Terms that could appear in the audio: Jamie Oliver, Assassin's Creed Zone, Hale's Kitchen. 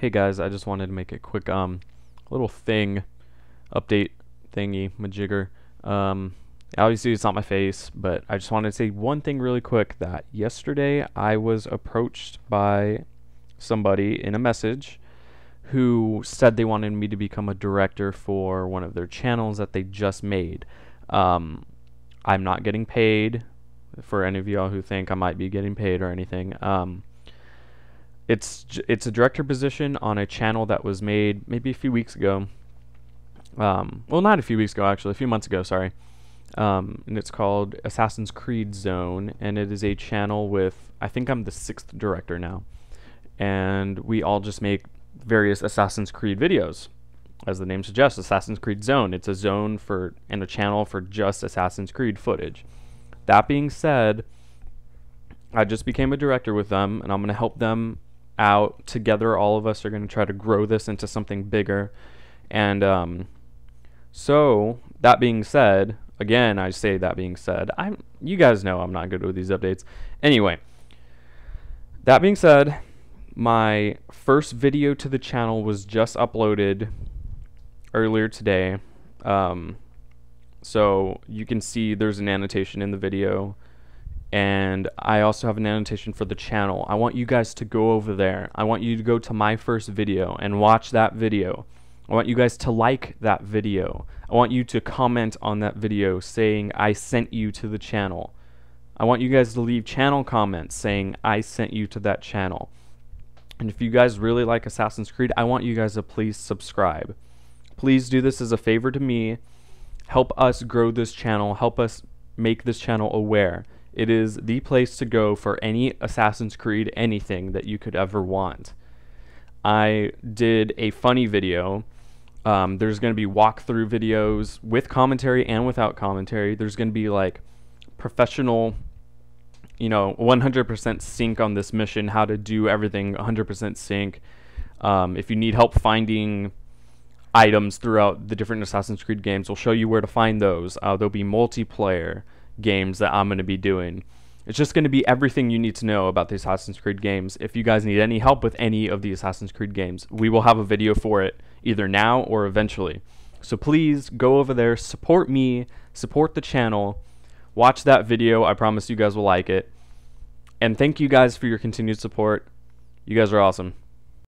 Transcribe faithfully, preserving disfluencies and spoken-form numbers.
Hey guys, I just wanted to make a quick um little thing update thingy majigger. Um obviously it's not my face, but I just wanted to say one thing really quick, that yesterday I was approached by somebody in a message who said they wanted me to become a director for one of their channels that they just made. um I'm not getting paid, for any of y'all who think I might be getting paid or anything. um It's it's a director position on a channel that was made maybe a few weeks ago. Um, well, not a few weeks ago, actually, a few months ago, sorry. Um, and it's called Assassin's Creed Zone, and it is a channel with, I think I'm the sixth director now. And we all just make various Assassin's Creed videos, as the name suggests, Assassin's Creed Zone. It's a zone for and a channel for just Assassin's Creed footage. That being said, I just became a director with them, and I'm going to help them out. Together, all of us are going to try to grow this into something bigger. And um, so that being said, again, I say that being said, I'm you guys know I'm not good with these updates. Anyway, that being said, my first video to the channel was just uploaded earlier today. Um, so you can see there's an annotation in the video. And I also have an annotation for the channel. I want you guys to go over there. I want you to go to my first video and watch that video. I want you guys to like that video. I want you to comment on that video saying I sent you to the channel. I want you guys to leave channel comments saying I sent you to that channel. And if you guys really like Assassin's Creed, I want you guys to please subscribe. Please do this as a favor to me. Help us grow this channel. Help us make this channel aware. It is the place to go for any Assassin's Creed, anything that you could ever want. I did a funny video. Um, there's going to be walkthrough videos with commentary and without commentary. There's going to be like professional, you know, one hundred percent sync on this mission, how to do everything one hundred percent sync. Um, if you need help finding items throughout the different Assassin's Creed games, we'll show you where to find those. Uh, there'll be multiplayer games that I'm going to be doing. It's just going to be everything you need to know about the Assassin's Creed games. If you guys need any help with any of the Assassin's Creed games, we will have a video for it either now or eventually. So please go over there, support me, support the channel, watch that video. I promise you guys will like it. And thank you guys for your continued support. You guys are awesome.